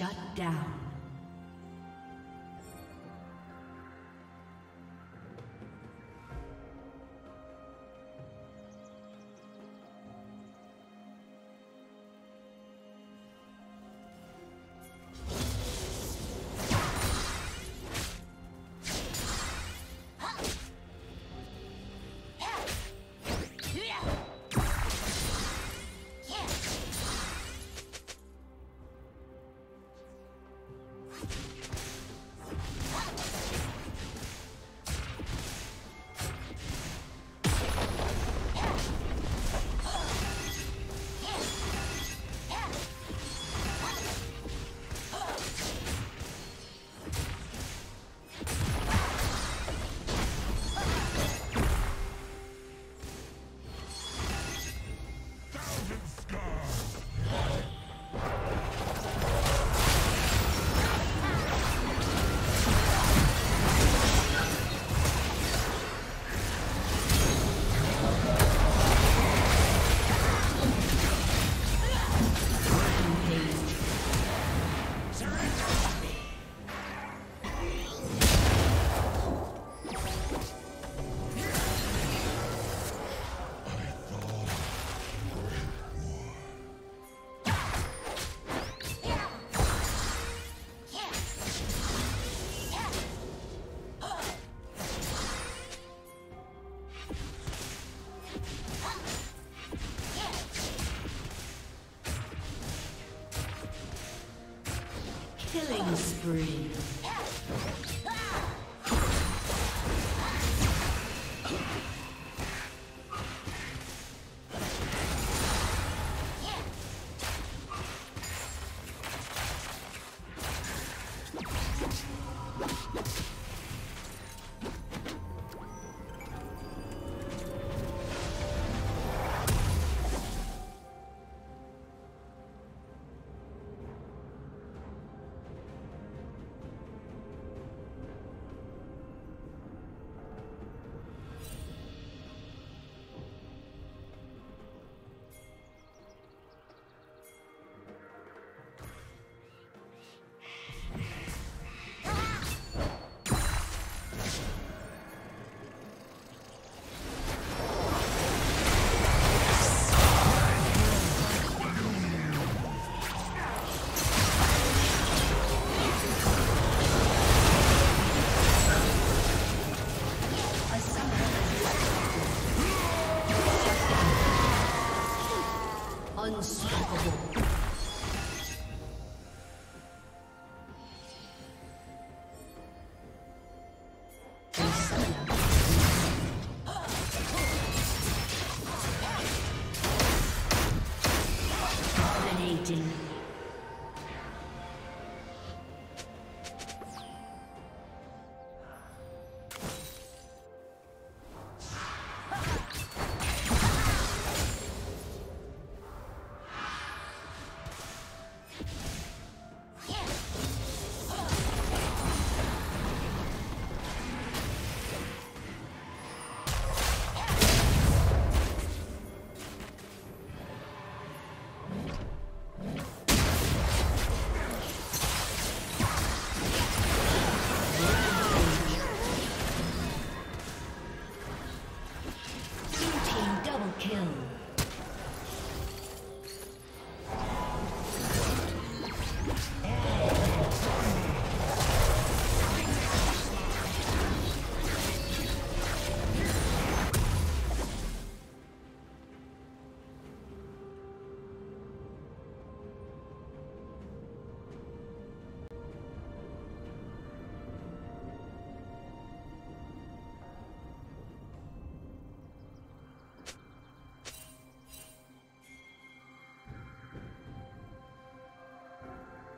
Shut down. Killing spree.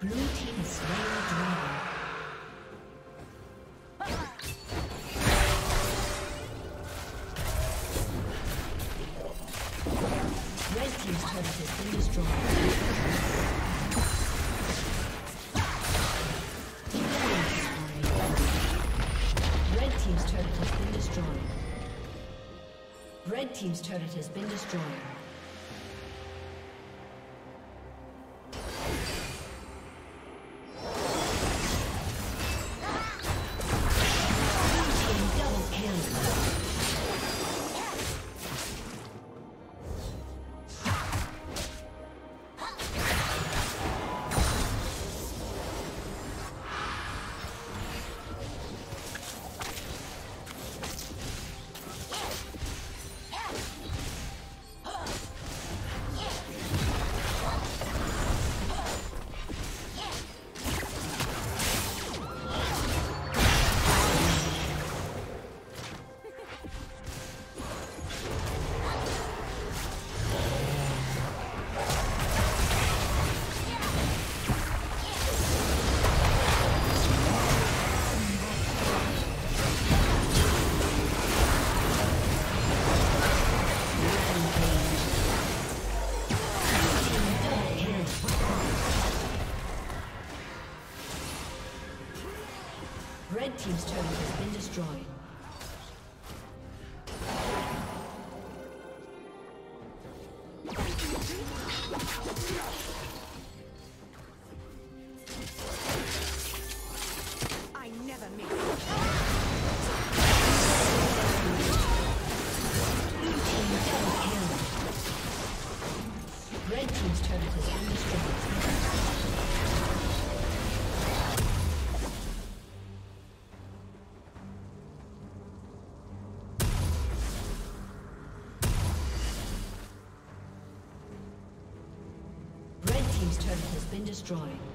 Blue team is slain. Red team's turret has been destroyed. Red team's turret has been destroyed. Destroyed.